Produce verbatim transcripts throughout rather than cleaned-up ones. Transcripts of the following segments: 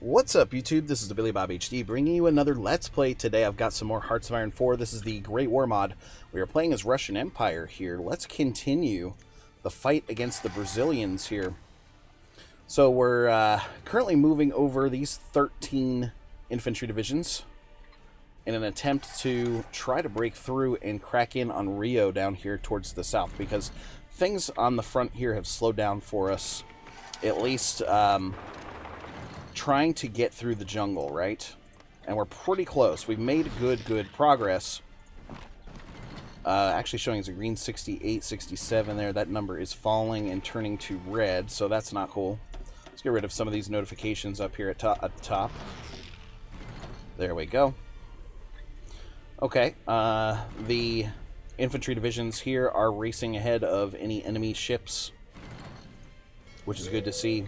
What's up, YouTube? This is TheBillyBobHD bringing you another Let's Play. Today I've got some more Hearts of Iron four. This is the Great War Mod. We are playing as Russian Empire here. Let's continue the fight against the Brazilians here. So we're uh, currently moving over these thirteen infantry divisions in an attempt to try to break through and crack in on Rio down here towards the south, because things on the front here have slowed down for us, at least um, trying to get through the jungle, right? And we're pretty close. We've made good, good progress. Uh, actually showing us a green sixty-eight, sixty-seven there. That number is falling and turning to red, so that's not cool. Let's get rid of some of these notifications up here at, to at the top. There we go. Okay, uh, the infantry divisions here are racing ahead of any enemy ships, which is good to see.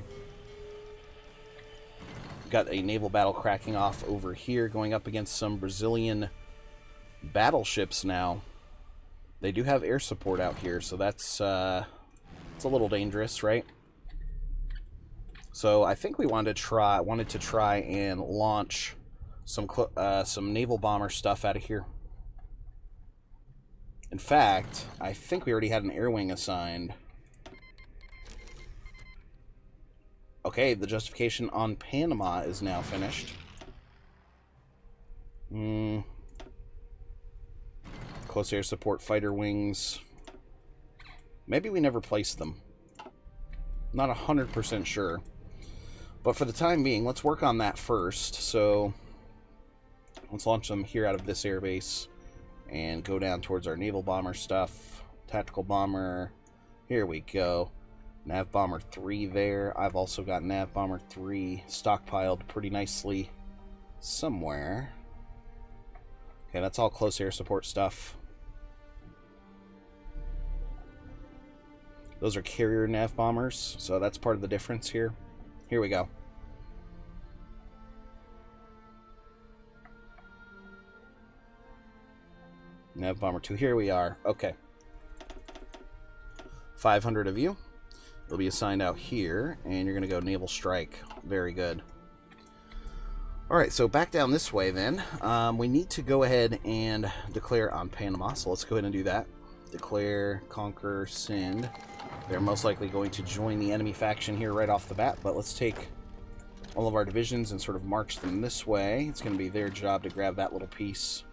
Got a naval battle cracking off over here, going up against some Brazilian battleships now. They do have air support out here, so that's uh, it's a little dangerous, right? So I think we wanted to try wanted to try and launch some uh, some naval bomber stuff out of here. In fact, I think we already had an air wing assigned. Okay, the justification on Panama is now finished. Mm. Close air support fighter wings. Maybe we never placed them. Not one hundred percent sure. But for the time being, let's work on that first. So let's launch them here out of this airbase and go down towards our naval bomber stuff. Tactical bomber. Here we go. Nav bomber three there. I've also got nav bomber three stockpiled pretty nicely somewhere. Okay, that's all close air support stuff. Those are carrier nav bombers, so that's part of the difference here. Here we go. Nav bomber two, here we are. Okay. five hundred of you. It'll be assigned out here, and you're going to go naval strike. Very good. Alright, so back down this way then. Um, we need to go ahead and declare on Panama, so let's go ahead and do that. Declare, conquer, send. They're most likely going to join the enemy faction here right off the bat, but let's take all of our divisions and sort of march them this way. It's going to be their job to grab that little piece.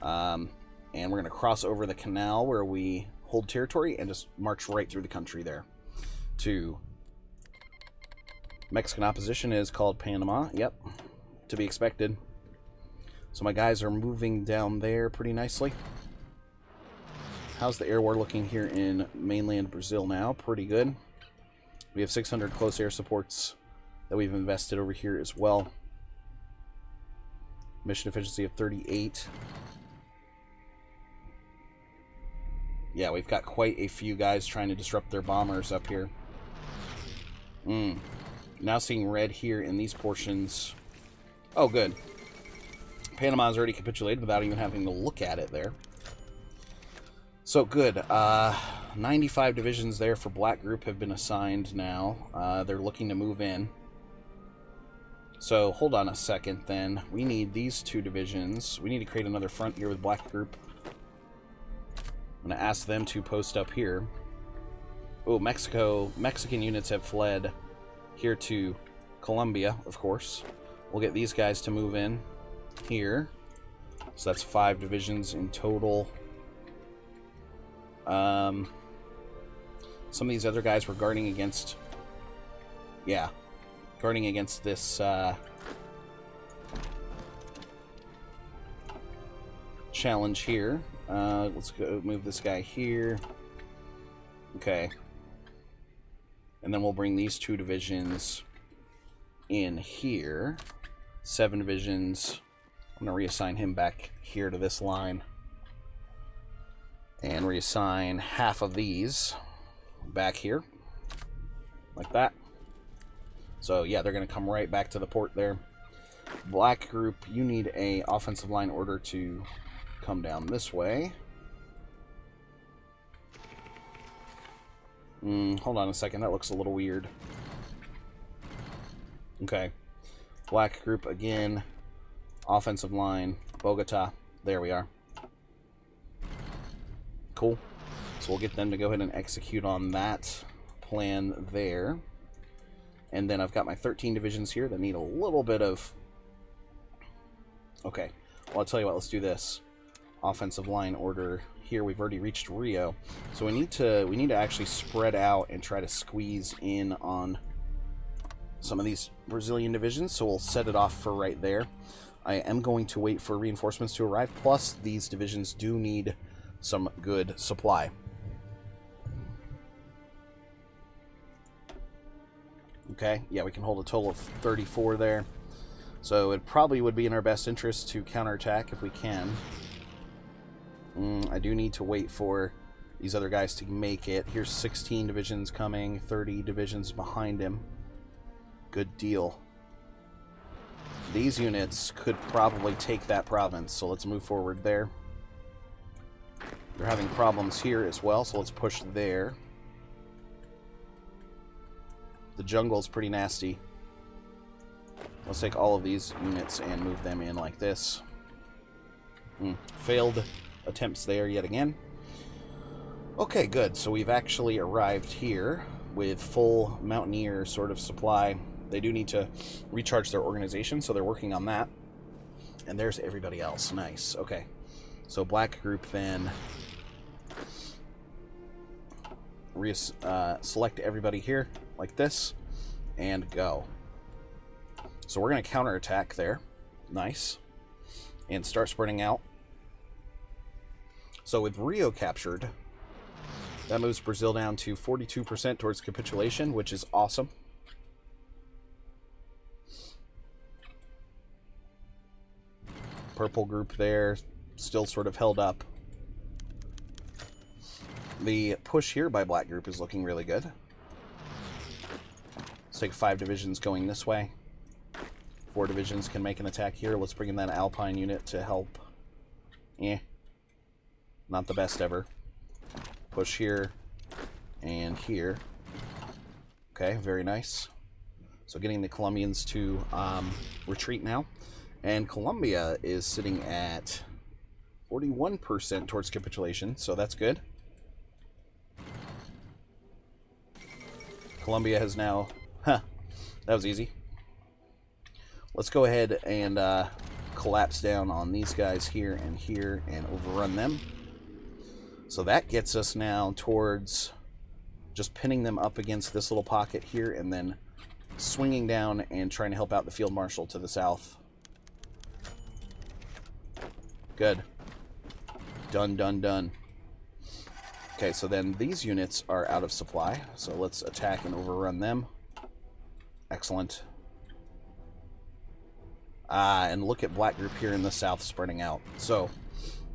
Um, and we're going to cross over the canal where we hold territory and just march right through the country there. To Mexican opposition is called Panama. Yep, to be expected. So my guys are moving down there pretty nicely. How's the air war looking here in mainland Brazil now? Pretty good. We have six hundred close air supports that we've invested over here as well. Mission efficiency of thirty-eight. Yeah, we've got quite a few guys trying to disrupt their bombers up here. Mm. Now seeing red here in these portions. Oh, good. Panama's already capitulated without even having to look at it there. So, good. Uh, ninety-five divisions there for Black Group have been assigned now. Uh, they're looking to move in. So, hold on a second then. We need these two divisions. We need to create another front here with Black Group. I'm going to ask them to post up here. Oh, Mexico. Mexican units have fled here to Colombia, of course. We'll get these guys to move in here. So that's five divisions in total. Um, some of these other guys were guarding against... Yeah. Guarding against this... Uh, challenge here. Uh, let's go move this guy here. Okay. And then we'll bring these two divisions in here. Seven divisions. I'm going to reassign him back here to this line. And reassign half of these back here. Like that. So, yeah, they're going to come right back to the port there. Black Group, you need a offensive line order to... come down this way. Mm, hold on a second. That looks a little weird. Okay. Black group again. Offensive line. Bogota. There we are. Cool. So we'll get them to go ahead and execute on that plan there. And then I've got my thirteen divisions here that need a little bit of... Okay. Well, I'll tell you what. Let's do this. Offensive line order here. We've already reached Rio. So we need to we need to actually spread out and try to squeeze in on some of these Brazilian divisions. So we'll set it off for right there. I am going to wait for reinforcements to arrive. Plus, these divisions do need some good supply. Okay, yeah, we can hold a total of thirty-four there. So it probably would be in our best interest to counterattack if we can. Mm, I do need to wait for these other guys to make it. Here's sixteen divisions coming, thirty divisions behind him. Good deal. These units could probably take that province, so let's move forward there. They're having problems here as well, so let's push there. The jungle's pretty nasty. Let's take all of these units and move them in like this. Mm, failed attempts there yet again. Okay, good. So we've actually arrived here with full mountaineer sort of supply. They do need to recharge their organization, so they're working on that. And there's everybody else. Nice. Okay. So black group then... Re- uh, select everybody here like this and go. So we're going to counterattack there. Nice. And start spreading out. So with Rio captured, that moves Brazil down to forty-two percent towards capitulation, which is awesome. Purple group there, still sort of held up. The push here by black group is looking really good. Let's take five divisions going this way. Four divisions can make an attack here. Let's bring in that Alpine unit to help. Eh. Not the best ever. Push here and here. Okay, very nice. So getting the Colombians to um, retreat now. And Colombia is sitting at forty-one percent towards capitulation, so that's good. Colombia has now... Huh, that was easy. Let's go ahead and uh, collapse down on these guys here and here and overrun them. So that gets us now towards just pinning them up against this little pocket here and then swinging down and trying to help out the field marshal to the south. Good. Done, done, done. Okay, so then these units are out of supply, so let's attack and overrun them. Excellent. Ah, and look at black group here in the south spreading out. So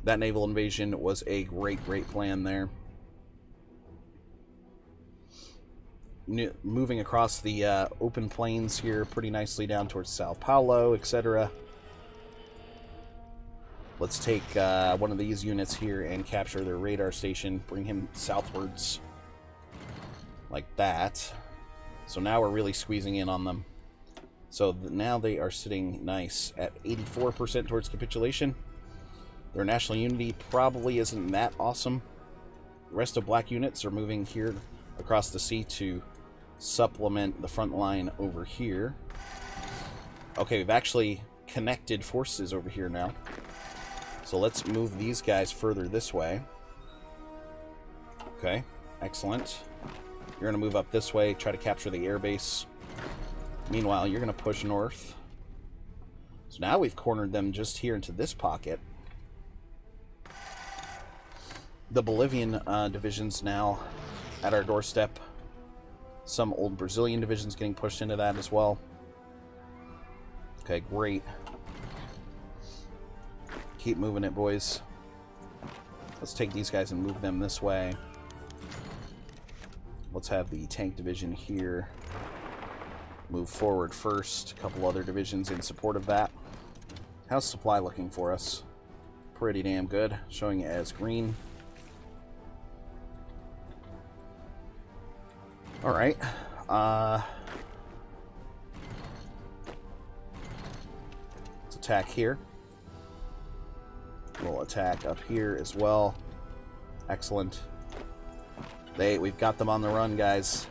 that naval invasion was a great, great plan there. New, moving across the uh, open plains here pretty nicely down towards Sao Paulo, et cetera. Let's take uh, one of these units here and capture their radar station. Bring him southwards like that. So now we're really squeezing in on them. So th now they are sitting nice at eighty-four percent towards capitulation. Their national unity probably isn't that awesome. The rest of black units are moving here across the sea to supplement the front line over here. Okay, we've actually connected forces over here now. So let's move these guys further this way. Okay, excellent. You're going to move up this way, try to capture the airbase. Meanwhile, you're going to push north. So now we've cornered them just here into this pocket. The Bolivian uh, division's now at our doorstep. Some old Brazilian division's getting pushed into that as well. Okay, great. Keep moving it, boys. Let's take these guys and move them this way. Let's have the tank division here move forward first. A couple other divisions in support of that. How's supply looking for us? Pretty damn good. Showing it as green. Alright. Uh, attack here. We'll attack up here as well. Excellent. They, we've got them on the run, guys.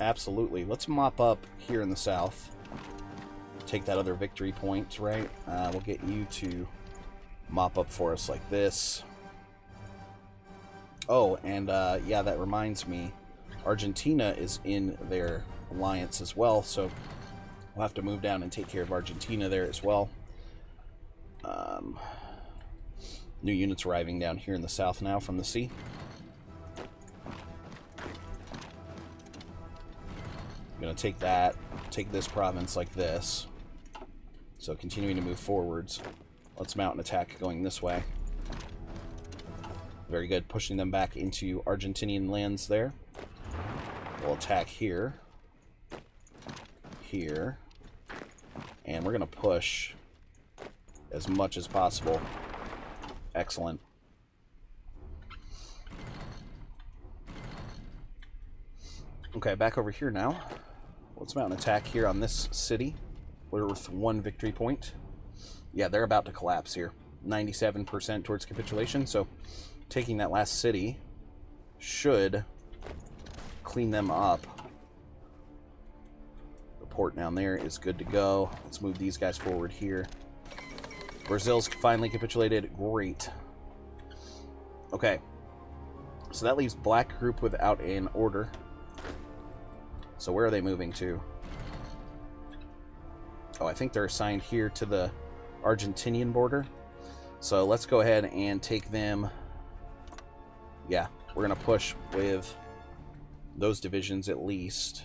Absolutely. Let's mop up here in the south. Take that other victory point, right? Uh, we'll get you to mop up for us like this. Oh, and uh, yeah, that reminds me. Argentina is in their alliance as well, so we'll have to move down and take care of Argentina there as well. Um, new units arriving down here in the south now from the sea. I'm going to take that, take this province like this. So continuing to move forwards. Let's mount an attack going this way. Very good, pushing them back into Argentinian lands there. We'll attack here, here, and we're going to push as much as possible. Excellent. Okay, back over here now. Let's mount an attack here on this city. We're with one victory point. Yeah, they're about to collapse here. ninety-seven percent towards capitulation, so taking that last city should clean them up. The port down there is good to go. Let's move these guys forward here. Brazil's finally capitulated. Great. Okay. So that leaves Black Group without an order. So where are they moving to? Oh, I think they're assigned here to the Argentinian border. So let's go ahead and take them. Yeah, we're going to push with those divisions at least.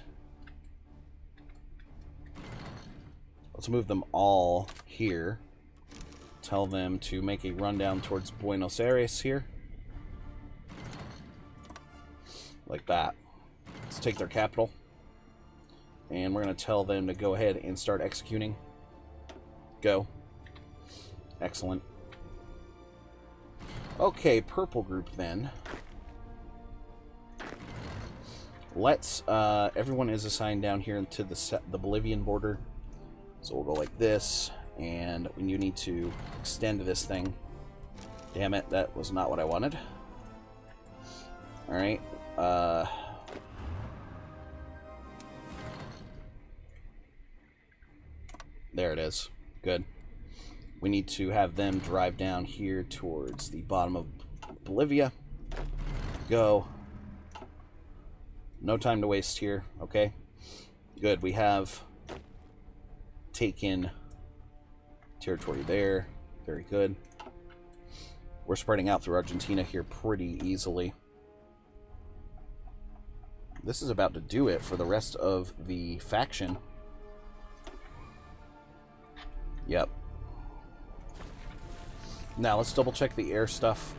Let's move them all here. Tell them to make a rundown towards Buenos Aires here. Like that. Let's take their capital. And we're going to tell them to go ahead and start executing. Go. Excellent. Okay, purple group then. Let's, uh, everyone is assigned down here into the, the Bolivian border. So we'll go like this, and you need to extend this thing. Damn it, that was not what I wanted. Alright, uh... there it is. Good. We need to have them drive down here towards the bottom of Bolivia. Go. No time to waste here, okay? Good, we have taken territory there. Very good. We're spreading out through Argentina here pretty easily. This is about to do it for the rest of the faction. Yep. Now, let's double check the air stuff.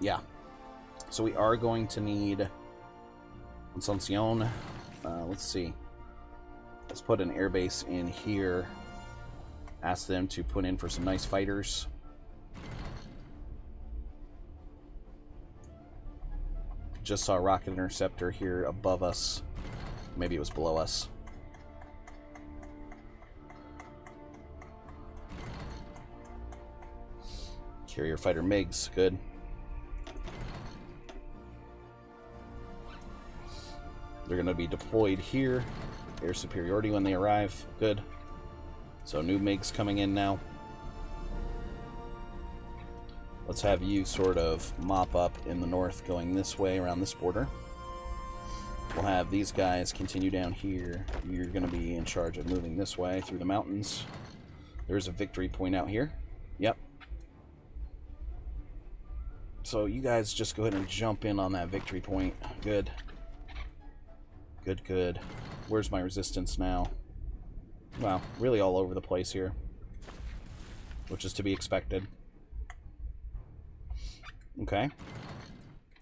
Yeah. So we are going to need Asunción. Uh, let's see. Let's put an air base in here. Ask them to put in for some nice fighters. Just saw a rocket interceptor here above us. Maybe it was below us. Carrier fighter MiGs, good. They're going to be deployed here. Air superiority when they arrive, good. So new MiGs coming in now. Let's have you sort of mop up in the north going this way around this border. We'll have these guys continue down here. You're going to be in charge of moving this way through the mountains. There's a victory point out here. Yep. So you guys just go ahead and jump in on that victory point. Good. Good, good. Where's my resistance now? Wow, really all over the place here. Which is to be expected. Okay.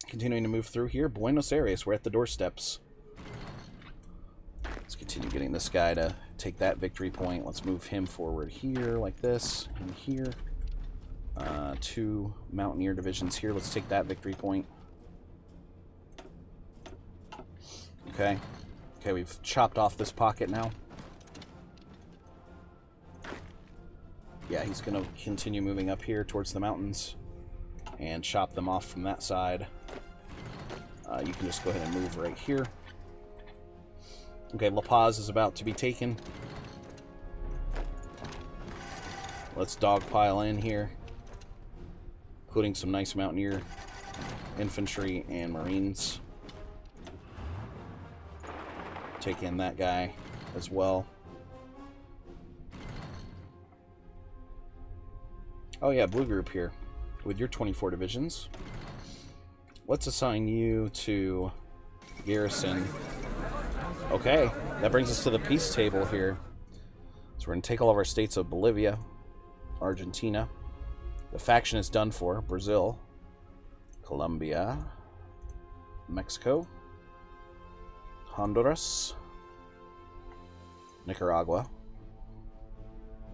Continuing to move through here. Buenos Aires, we're at the doorsteps. Let's continue getting this guy to take that victory point. Let's move him forward here like this and here. Uh, two mountaineer divisions here. Let's take that victory point. Okay. Okay, we've chopped off this pocket now. yeah, he's going to continue moving up here towards the mountains and chop them off from that side. Uh, you can just go ahead and move right here. Okay, La Paz is about to be taken. Let's dogpile in here, including some nice mountaineer infantry and marines. Take in that guy as well. Oh yeah, blue group here. With your twenty-four divisions, let's assign you to garrison. Okay, that brings us to the peace table here. So we're going to take all of our states of Bolivia, Argentina. The faction is done for. Brazil, Colombia, Mexico, Honduras, Nicaragua,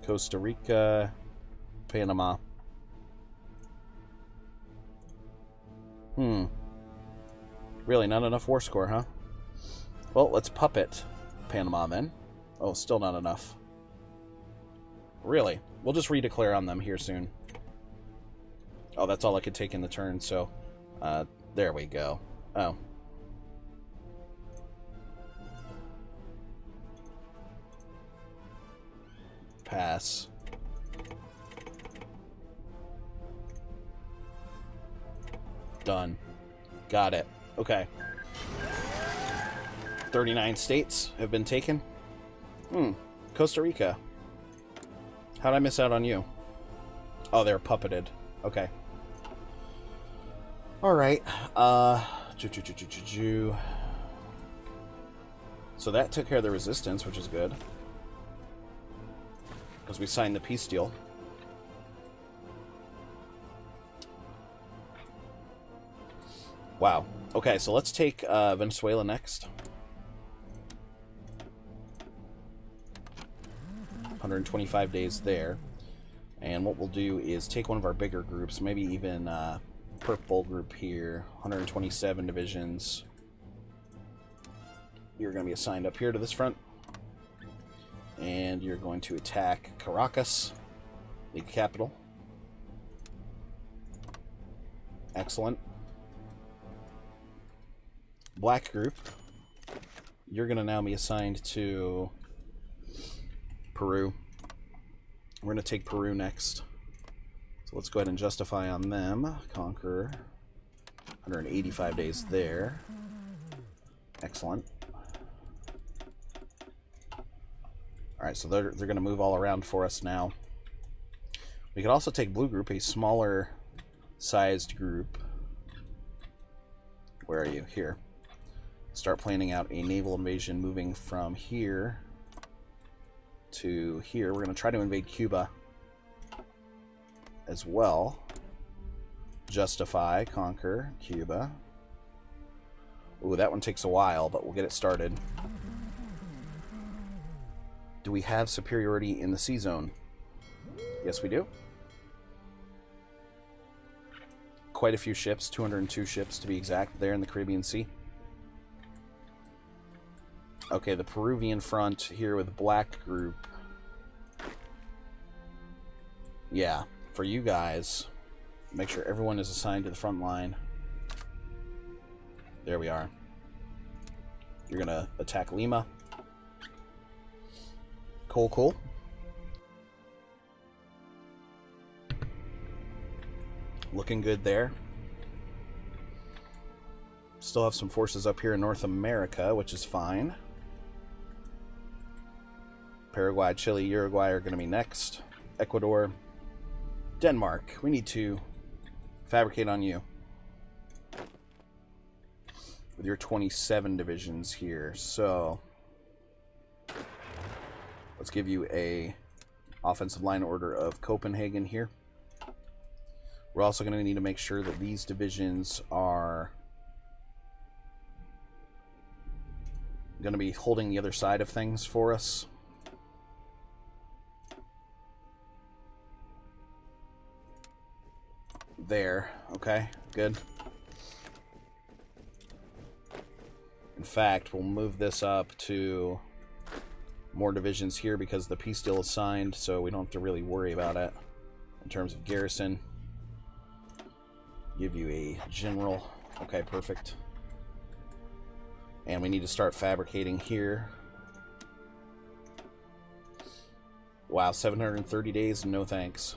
Costa Rica, Panama. Hmm. Really, not enough war score, huh? Well, let's puppet Panama then. Oh, still not enough. Really? We'll just redeclare on them here soon. Oh, that's all I could take in the turn, so... Uh, there we go. Oh. Pass. Done. Got it. Okay. thirty-nine states have been taken. Hmm. Costa Rica. How'd I miss out on you? Oh, they're puppeted. Okay. Alright. Uh, so that took care of the resistance, which is good. Because we signed the peace deal. Wow. Okay, so let's take uh, Venezuela next. one hundred twenty-five days there. And what we'll do is take one of our bigger groups, maybe even uh, purple group here, one hundred twenty-seven divisions. You're going to be assigned up here to this front. And you're going to attack Caracas, the capital. Excellent. Black group, you're going to now be assigned to Peru. We're going to take Peru next. So let's go ahead and justify on them. Conqueror. one hundred eighty-five days there. Excellent. Alright, so they're, they're going to move all around for us now. We could also take Blue Group, a smaller sized group. Where are you? Here. Start planning out a naval invasion moving from here to here. We're going to try to invade Cuba as well. Justify, conquer Cuba. Ooh, that one takes a while, but we'll get it started. Do we have superiority in the sea zone? Yes, we do. Quite a few ships, two hundred two ships to be exact, there in the Caribbean Sea. Okay, the Peruvian front here with black group. Yeah, for you guys, make sure everyone is assigned to the front line. There we are. You're going to attack Lima. Cool, cool. Looking good there. Still have some forces up here in North America, which is fine. Paraguay, Chile, Uruguay are going to be next. Ecuador, Denmark. We need to fabricate on you. With your twenty-seven divisions here. So, let's give you a offensive line order of Copenhagen here. We're also going to need to make sure that these divisions are going to be holding the other side of things for us. There. Okay, good. In fact, we'll move this up to more divisions here because the peace deal is signed, so we don't have to really worry about it in terms of garrison. Give you a general. Okay, perfect. And we need to start fabricating here. Wow, seven hundred thirty days, no thanks.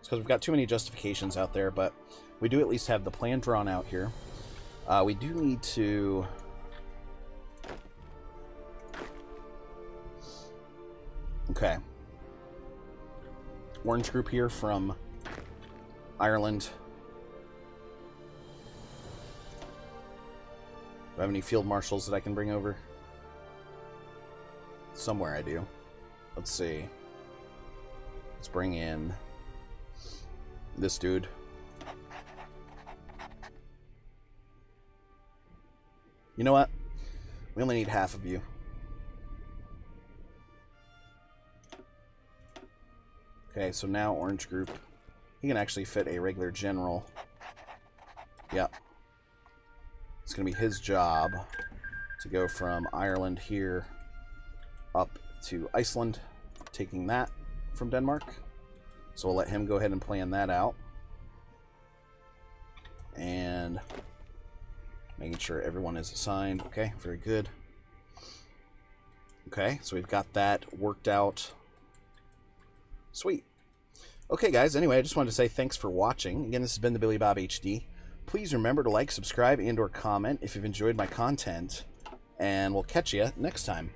It's because we've got too many justifications out there, but we do at least have the plan drawn out here. Uh, we do need to... Okay. Orange group here from Ireland. Do I have any field marshals that I can bring over? Somewhere I do. Let's see. Let's bring in this dude. You know what? We only need half of you. Okay, so now Orange Group. He can actually fit a regular general. Yep. It's going to be his job to go from Ireland here up to Iceland, taking that from Denmark. So we'll let him go ahead and plan that out. And making sure everyone is assigned. Okay, very good. Okay, so we've got that worked out. Sweet. Okay, guys, anyway, I just wanted to say thanks for watching. Again, this has been the TheBillyBobHD. Please remember to like, subscribe, and or comment if you've enjoyed my content, and we'll catch you next time.